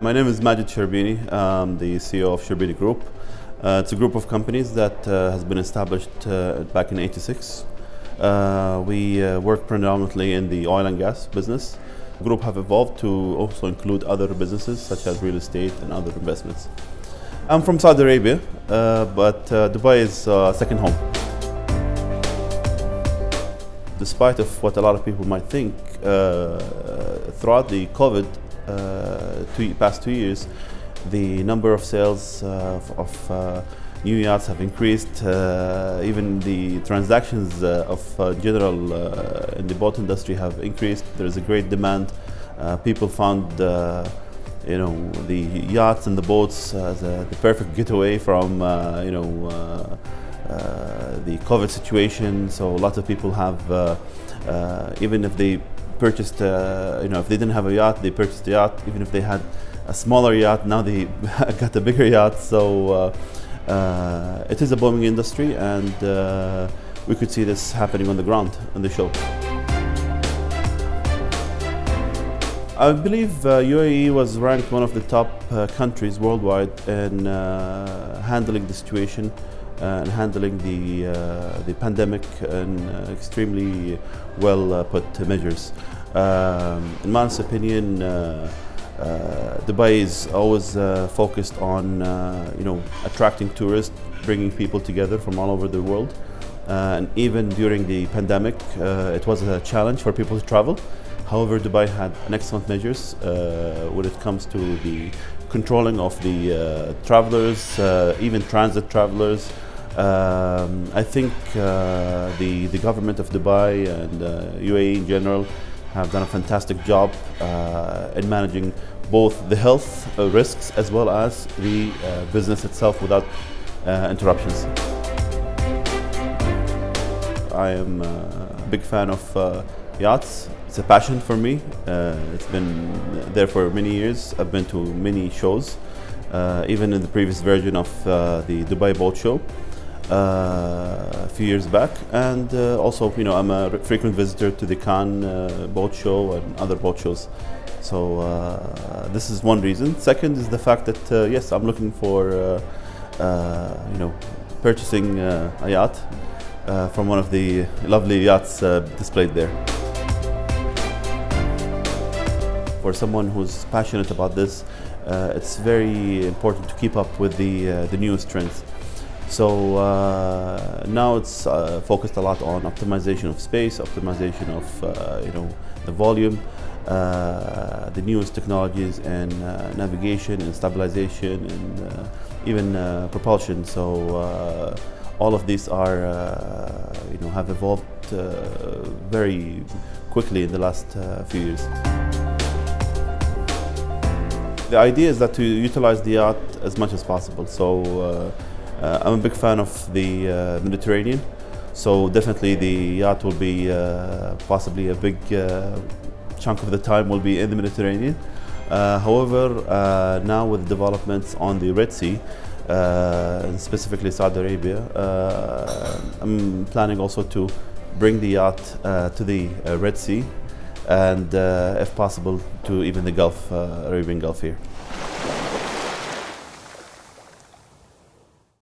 My name is Majed Sherbiny. I'm the CEO of Sherbiny Group. It's a group of companies that has been established back in '86. We work predominantly in the oil and gas business. The group have evolved to also include other businesses such as real estate and other investments. I'm from Saudi Arabia, but Dubai is second home. Despite of what a lot of people might think, throughout the COVID past 2 years, the number of sales of new yachts have increased. Even the transactions in general in the boat industry have increased. There is a great demand. People found the yachts and the boats as the perfect getaway from the COVID situation. So lots of people have, even if they purchased, if they didn't have a yacht, they purchased a yacht. Even if they had a smaller yacht, now they got a bigger yacht. So it is a booming industry, and we could see this happening on the ground on the show. I believe UAE was ranked one of the top countries worldwide in handling the situation and handling the pandemic, and extremely well put measures. In my opinion, Dubai is always focused on attracting tourists, bringing people together from all over the world. And even during the pandemic, it was a challenge for people to travel. However, Dubai had excellent measures when it comes to the controlling of the travelers, even transit travelers. I think the government of Dubai and UAE in general have done a fantastic job in managing both the health risks as well as the business itself without interruptions. I am a big fan of yachts. It's a passion for me. It's been there for many years. I've been to many shows, even in the previous version of the Dubai Boat Show. A few years back, and also, I'm a frequent visitor to the Cannes boat show and other boat shows. So this is one reason. Second is the fact that yes, I'm looking for purchasing a yacht from one of the lovely yachts displayed there. For someone who's passionate about this, it's very important to keep up with the newest trends. So now it's focused a lot on optimization of space, optimization of the volume, the newest technologies, and navigation and stabilization, and even propulsion. So all of these are have evolved very quickly in the last few years. The idea is that to utilize the yacht as much as possible. So. I'm a big fan of the Mediterranean, so definitely the yacht will be possibly a big chunk of the time will be in the Mediterranean. However, now with developments on the Red Sea, specifically Saudi Arabia, I'm planning also to bring the yacht to the Red Sea, and if possible to even the Arabian Gulf here.